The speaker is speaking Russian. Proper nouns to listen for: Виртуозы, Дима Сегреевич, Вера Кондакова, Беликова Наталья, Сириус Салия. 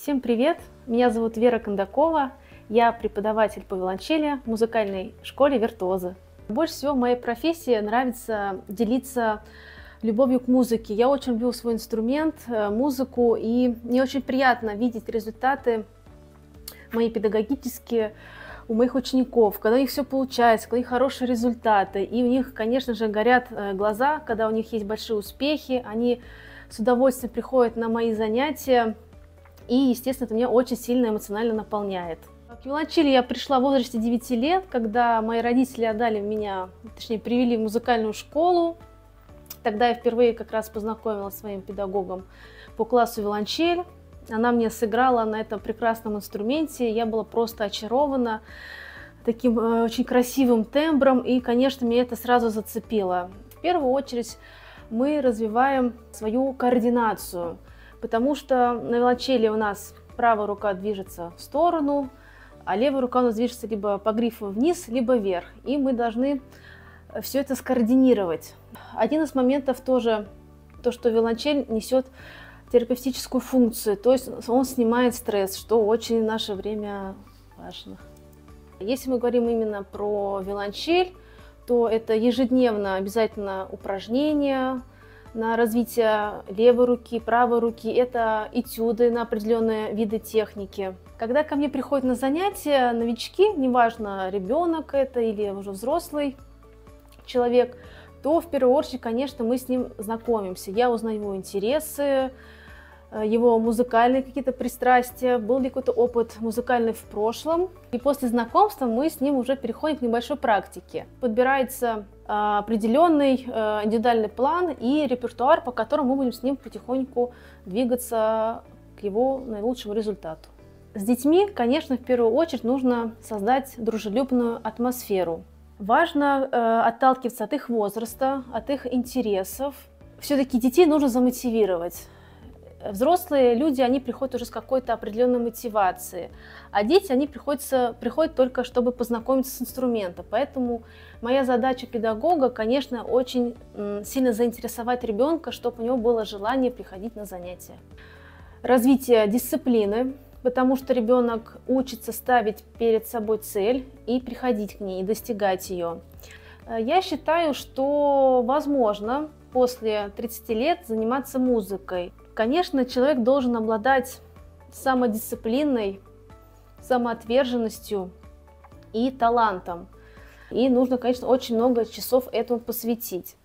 Всем привет! Меня зовут Вера Кондакова, я преподаватель по виолончели в музыкальной школе «Виртуозы». Больше всего в моей профессии нравится делиться любовью к музыке. Я очень люблю свой инструмент, музыку, и мне очень приятно видеть результаты мои педагогические у моих учеников, когда у них все получается, когда у них хорошие результаты, и у них, конечно же, горят глаза, когда у них есть большие успехи, они с удовольствием приходят на мои занятия. И, естественно, это меня очень сильно эмоционально наполняет. К виолончели я пришла в возрасте 9 лет, когда мои родители привели в музыкальную школу. Тогда я впервые как раз познакомилась с своим педагогом по классу виолончель. Она мне сыграла на этом прекрасном инструменте. Я была просто очарована таким очень красивым тембром. И, конечно, меня это сразу зацепило. В первую очередь мы развиваем свою координацию. Потому что на виолончели у нас правая рука движется в сторону, а левая рука у нас движется либо по грифу вниз, либо вверх. И мы должны все это скоординировать. Один из моментов тоже то, что виолончель несет терапевтическую функцию, то есть он снимает стресс, что очень в наше время важно. Если мы говорим именно про виолончель, то это ежедневно обязательно упражнения на развитие левой руки, правой руки, это этюды на определенные виды техники. Когда ко мне приходят на занятия новички, неважно, ребенок это или уже взрослый человек, то в первую очередь, конечно, мы с ним знакомимся. Я узнаю его интересы, его музыкальные какие-то пристрастия, был ли какой-то опыт музыкальный в прошлом. И после знакомства мы с ним уже переходим к небольшой практике. Подбирается определенный индивидуальный план и репертуар, по которому мы будем с ним потихоньку двигаться к его наилучшему результату. С детьми, конечно, в первую очередь нужно создать дружелюбную атмосферу. Важно отталкиваться от их возраста, от их интересов. Все-таки детей нужно замотивировать. Взрослые люди, они приходят уже с какой-то определенной мотивацией, а дети, они приходят только, чтобы познакомиться с инструментом. Поэтому моя задача педагога, конечно, очень сильно заинтересовать ребенка, чтобы у него было желание приходить на занятия. Развитие дисциплины, потому что ребенок учится ставить перед собой цель и приходить к ней, и достигать ее. Я считаю, что возможно после 30 лет заниматься музыкой. Конечно, человек должен обладать самодисциплиной, самоотверженностью и талантом. И нужно, конечно, очень много часов этому посвятить.